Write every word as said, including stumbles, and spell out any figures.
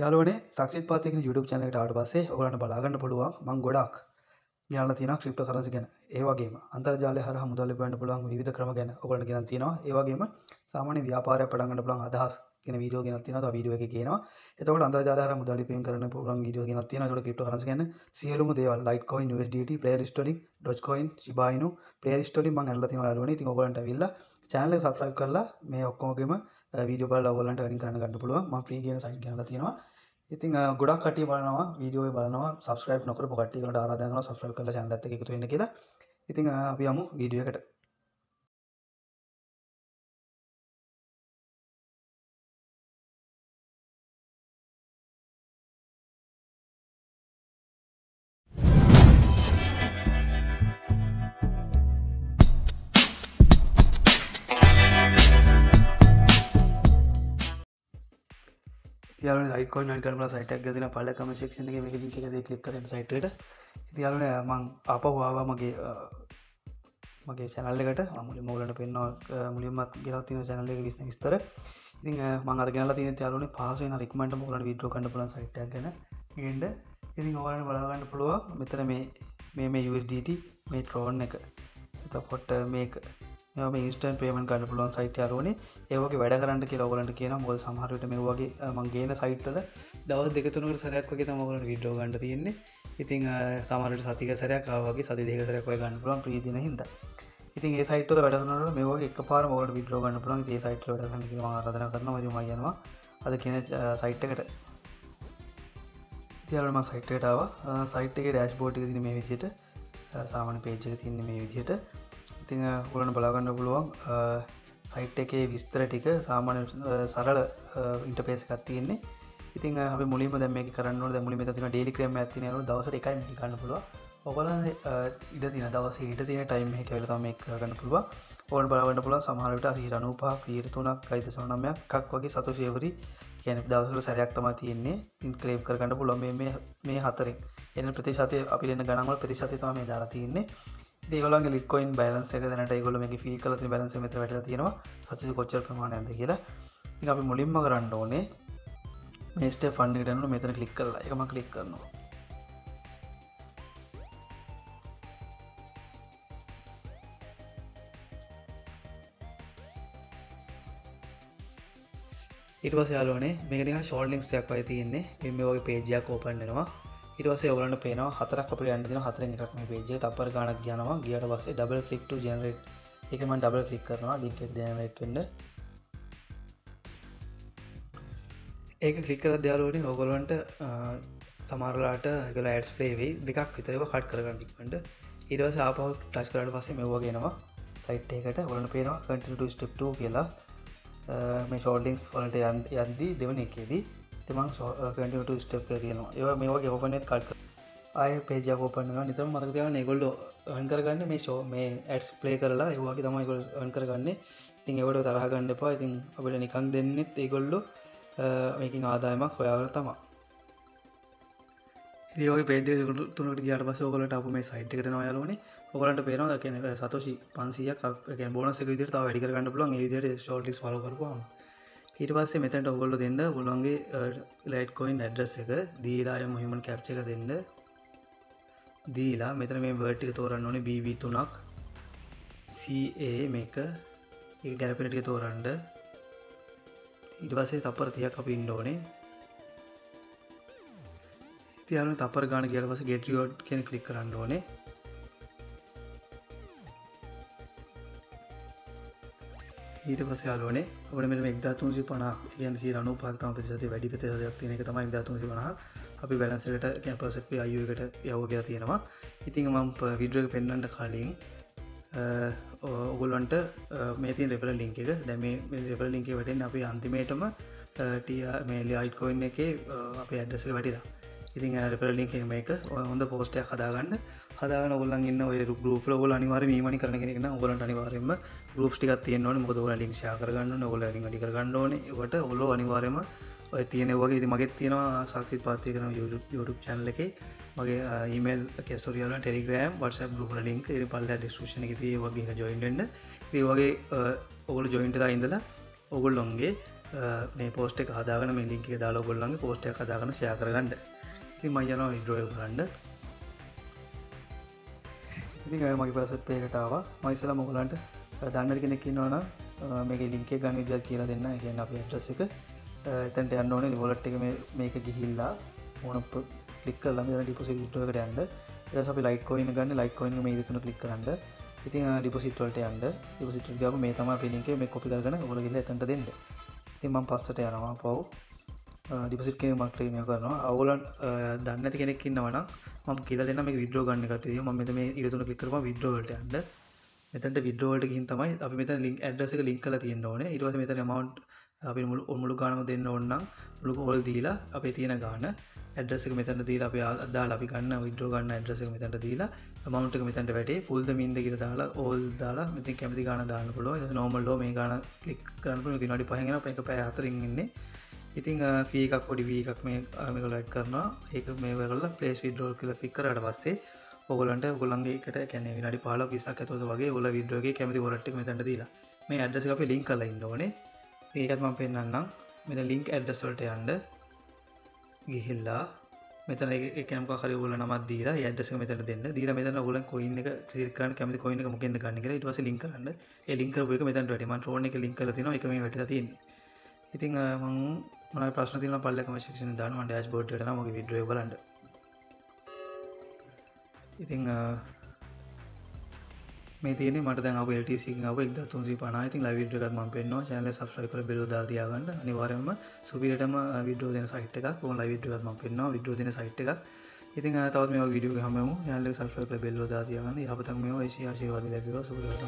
யாலோனே success பாத்திக்கின YouTube channel එකට ආවට පස්සේ ඔයාලට බලා ගන්න පුළුවන් මම ගොඩක් ගෙනලා තියෙනවා ක්‍රිප්ටෝ කරන්සි ගැන. ඒ වගේම අන්තර්ජාලය හරහා මුදල් ලබන්න පුළුවන් විවිධ ක්‍රම ගැන ඔයාලට ගෙනන් තියෙනවා. ඒ වගේම සාමාන්‍ය ව්‍යාපාරයක් පටන් ගන්න පුළුවන් අදහස් කියන වීඩියෝ ගෙනත් තියෙනවා. තව වීඩියෝ එකේ කියනවා. එතකොට අන්තර්ජාලය හරහා මුදල් ලිපීම් කරන්න පුළුවන් වීඩියෝ ගෙනත් තියෙනවා. ඒකට ක්‍රිප්ටෝ කරන්සි ගැන සියලුම දේවල් Litecoin, U S D T, Pair Sterling, Dogecoin, Shiba Inu, Pair Sterling මම අරලා තියෙනවා යාළුවනේ. ඉතින් ඔයාලන්ට අවිල්ලා channel එක subscribe කරලා මේ ඔක්කොමගෙම वीडियो पर लवल अर्निंग करना फ्री गेन सैन इथिंग गुड़ा कटी बढ़ावा वीडियो बढ़ावा सब्सक्राइब नौकर कटी आराधना सब्सक्राइब कर चैनल इनके इथिंग अभी हम वीडियो कट यार लाइटकॉइन अर्न करने वाला साइट टैग देना पहले कमेंट सेक्शन में मेरे लिंक के क्लिक करें साइट रेड यार मैं आप मगे मगे चैनल गट मूल्य मूल पेन मूल्य गिरा चैनल विस्तार थिंग मैं अद्कन यार पास रिकमेंड मूल वीडियो कंपन साइट टैग एंड इतनी बड़ा मित्र मे मे मे यूएसडीटी मे ट्रोन मेक मैं इंस्टेंट पेमेंट कंपन सैट यानी ये वेडकरंटे मोदी समारे मंगेन सैट दवा दिखा सर मोबाइल वीडियो कंटी थिंग सामारे सती सर आगे सती दिख सर कंपन फ्री दिन हिंदा थिंग सैट वेडको मे होगी इकपार मोबाइल वीडियो कंपन सैट वेडकना करना अद्कन सैट मैं सैट सैट के डैशबोर्ड दिन मे विजेट सामान्य पेज दिन मे विजेट ඉතින් ඔයාලට බලා ගන්න පුළුවන් සයිට් එකේ විස්තර ටික සාමාන්‍ය සරල ඉන්ටර්ෆේස් එකක් තියෙන්නේ. ඉතින් අපි මුලින්ම දැන් මේක කරන්න ඕනේ. දැන් මුලින්ම මෙතන තියෙනවා ඩේලි ක්‍රම එකක් තියෙනවා. දවසට එකයි මේක ගන්න පුළුවන්. ඔයාලට ඉඳ තියෙන දවසේ ඉඳ තියෙන ටයිම් එක කියලා තමයි මේක කරගන්න පුළුවන්. ඔයාලට බලා ගන්න පුළුවන් සමහර විට අනූපහක් තීර තුනක් අයිද සොනමයක් එකක් වගේ සතුටු ෂෙවරි කියන්නේ දවසට සැරයක් තමයි තියෙන්නේ. ඉතින් ක්ලේම් කරගන්න පුළුවන් මේ මේ හතරෙන්. එන ප්‍රතිශතය අපි දෙන ගණන් වල ප්‍රතිශතය තමයි මේ දාලා තියෙන්නේ. ඒගොල්ලන්ගේ ලිට්කොයින් බැලන්ස් එක දැනට ඒගොල්ලෝ මේකේ ෆීල් කරලා තියෙන බැලන්ස් එක මෙතන වැටලා තියෙනවා සත්‍ය කොච්චර ප්‍රමාණයක්ද කියලා. ඉතින් අපි මුලින්ම කරන්න ඕනේ මේ ස්ටෙප් ෆන්ඩ් එකට යනවා මෙතන ක්ලික් කරලා. ඒක මම ක්ලික් කරනවා. ඊට පස්සේ යාළුවනේ මේක නිකන් ෂෝට් ලින්ක්ස් එකක් වගේ තියෙන්නේ. මේ මේ වගේ page එකක් open වෙනවා. ඊට පස්සේ ඔයගොල්ලන්ට පේනවා හතරක් අපිට යන්න දෙනවා. හතරෙන් එකක් මේ page එක තප්පර ගණනක් ගියනවා. ගියාට පස්සේ double click to generate ඒක මම double click කරනවා link එක generate වෙන්න. ඒක click කරද්දී යාළුවනේ ඔයගොල්ලන්ට සමහර වෙලාවට ඒගොල්ලෝ ads play වෙයි. දෙකක් විතර ඒක cut කරගන්න ඉක්මනට. ඊට පස්සේ ආපහු touch කරාට පස්සේ මෙව වගේ එනවා site එකකට. ඔයගොල්ලන්ට පේනවා continue to step two කියලා මේ short links වලට යද්දී දෙවෙනි එකේදී මම continue to step එක තියෙනවා. ඒවා මේ වගේ ඕපන් එකත් කට් කරලා ආයෙ page එක ඕපන් වෙනවා. නිතරම මතක තියාගන්න ඒගොල්ලෝ earn කරගන්නේ මේ show මේ ads play කරලා ඒ වගේ තමයි ඒගොල්ලෝ earn කරගන්නේ. ඉතින් ඒවට තරහ ගන්න එපා. ඉතින් අපිට නිකන් දෙන්නෙත් ඒගොල්ලෝ මේකෙන් ආදායමක් හොයාගෙන තමයි. ඒ වගේ page එක තුනකට ගියාට පස්සේ ඔයගොල්ලන්ට ආපහු මේ site එකට එනවා යාළුවනේ. ඔයගොල්ලන්ට පේනවා කියන්නේ සතෝෂි පන්සීයක් ඒ කියන්නේ bonus එක විදිහට තව වැඩි කරගන්න පුළුවන්. ඒ විදිහට short list follow කරපුවාම ඊට පස්සේ මෙතනට ඔයගොල්ලෝ දෙන්න ඔයගොල්ලන්ගේ Litecoin address එක දීලා යම human captcha එක දෙන්න දීලා මෙතන මේ word ටික තෝරන්න ඕනේ B B three C A මේක ඒක ගැලපෙන ටික තෝරන්න ඊට පස්සේ තප්පර තිහක් අපි ඉන්න ඕනේ තියාගෙන තප්පර ගන්න ගියාට පස්සේ get reward කියන ක්ලික් කරන්න ඕනේ. ඊට පස්සේ ආලෝනේ අපිට මෙන්න one thousand three hundred fifty කියන්නේ one thousand three hundred fifty තම ප්‍රතිශතය වැඩි ප්‍රතිශතයක් තියෙන එක තමයි one thousand three hundred fifty අපි බැලන්ස් එකට කියන percent pay I U එකට යවුවා කියලා තියෙනවා. ඉතින් මම වීඩියෝ එක පෙන්වන්න කලින් ඔයගොල්ලන්ට මේ තියෙන referral link එක දැන් මේ referral link එක වැටෙන්නේ අපි අන්තිමේටම මේ Litecoin එකේ අපේ address එක වැටිලා. ඉතින් referral link එක මේක හොඳ post එකක් හදාගන්න. හදාගෙන ඔයගොල්ලන් ඉන්න ඔය group වල ඔයගොල්ලෝ අනිවාර්යයෙන්ම ඊමණි කරන කෙනෙක් නම් ඔයගොල්ලන්ට අනිවාර්යයෙන්ම groups ටිකක් තියෙන්න ඕනේ. මොකද ඔයගොල්ලෝ link share කරගන්න ඕනේ. ඔයගොල්ලෝ link වැඩි කරගන්න ඕනේ. ඒකට ඔයගොල්ලෝ අනිවාර්යයෙන්ම ඔය තියෙන වගේ ඉතින් මගෙත් තියෙනවා සක්සීඩ් පාත්‍ය කරන YouTube YouTube channel එකේ මගේ email එකේ sorry ඔයගොල්ලෝ Telegram WhatsApp group වල link ඉතින් පල්ලා description එකේ තියෙයි. ඒ වගේ එක join වෙන්න. ඉතින් ඔයගේ ඔයගොල්ලෝ join වෙලා ඉඳලා ඔයගොල්ලොන්ගේ මේ පෝස්ට් එක හදාගෙන මේ ලින්ක් එක දාලා ඔයගොල්ලන්ගේ පෝස්ට් එකක් හදාගෙන ෂෙයා කරගන්න. ඉතින් මම යනවා වීඩියෝ එක බලන්න. ඉතින් අය මගේ WhatsApp එකට ආවා. මම ඉස්සෙල්ලාම ඔයගොල්ලන්ට දන්න කෙනෙක් ඉන්නවා නම් මේකේ ලින්ක් එක ගන්න විදිහක් කියලා දෙන්න. ඒ කියන්නේ අපේ ඇඩ්‍රස් එක එතනට යන්න ඕනේ. wallet එක මේ මේක ගිහිල්ලා ඕන ක්ලික් කරලා මෙතන deposit withdraw එකට යන්න. ඊට පස්සේ අපි Litecoin එක ගන්න. Litecoin එක මේ විදිහට ක්ලික් කරන්න. ඉතින් deposit වලට යන්න. deposit වලට ගියාම මේ තමයි අපේ link එක මේ copy කරගෙන ඔයගොල්ලෝ ගිහලා එතනට දෙන්න. ඉතින් මම පස්සට යනවා පව් ඩිපොසිට් එකේ මම ක්ලේම් කරනවා. ඕගොල්ලන් දන්නේ නැති කෙනෙක් ඉන්නවා නම් මම කියලා දෙන්නම් මේක withdraw ගන්න එකත් තියෙනවා. මම මෙතන මේ ඊළඟට ක්ලික් කරපුවා withdraw වලට යන්න. මෙතනට withdraw වලට ගිහින් තමයි අපි මෙතන link address එක link කරලා තියෙන්න ඕනේ. ඊට පස්සේ මෙතන amount අපි මුළු මුළු ගානම දෙන්න ඕන නම් මුළු all දීලා අපේ තියෙන ගාන address එක මෙතනට දීලා අපි දාලා අපි ගන්න withdraw ගන්න address එක මෙතනට දීලා amount එක මෙතනට වැටේ full the mean ද කියලා දාලා all දාලා මෙතෙන් කැමති ගාන දාන්න පුළුවන්. ඒක normal ලෝ මේ ගාන click කරන්න පුළුවන්. විනාඩි පහෙන් යනවා. මේක පැය හතරකින් ඉන්නේ. ඉතින් fee එකක් පොඩි fee එකක් මේ මේක ලයික් කරනවා. ඒක මේ වගේලා place withdraw කියලා click කරාට පස්සේ ඔයගොල්ලන්ට ඔයගොල්ලන්ගේ එකට කියන්නේ විනාඩි පහලොව විස්සක් ඇතුළත වගේ ඔයගොල්ලෝ වීඩියෝ එකේ කැමති wallet එක මෙතනට දීලා මේ ඇඩ්‍රස් එක අපි link කරලා ඉන්න ඕනේ. ඒකත් මම පෙන්නන්නම්. මෙතන link address වලට යන්න ගිහිල්ලා මෙතන ඒ කියන්නේ මොකක් හරි ඔයගොල්ලෝ නමක් දීලා ඒ ඇඩ්‍රස් එක මෙතනට දෙන්න. දීලා මෙතන ඔයගොල්ලන් coin එක ක්ලික් කරන්න කැමති coin එක මොකෙන්ද ගන්න කියලා ඊට පස්සේ link කරන්න. ඒ link කරපු එක මෙතනට වැටේ. මම drone එක link කරලා තිනවා. ඒක මේ වැටලා තියෙන්නේ. ඉතින් මම මොනවා ප්‍රශ්න තියෙනවා පල්ලේ comment section එකේ දාන්න. මම dashboard එකට යනවා. මගේ video එක බලන්න. ඉතින් මේ තියෙන්නේ මට දැන් අපේ එල් ටී සී එකෙන් ආව එක්දාස් තුන්සිය පනහයි. ඉතින් live video එකත් මම පෙන්නනවා. channel එක subscribe කරලා bell එක දාලා තියාගන්න. අනිවාර්යයෙන්ම සුපිරිටම video දෙන site එකක්. ඕන live video එකත් මම පෙන්නනවා. video දෙන site එකක්. ඉතින් තවත් මේ වගේ video එක හැමෝම channel එක subscribe කරලා bell එක දාලා තියාගන්න. යහපතක් මේවා ආශිර්වාද ලැබේවා. සුබ දවසක්.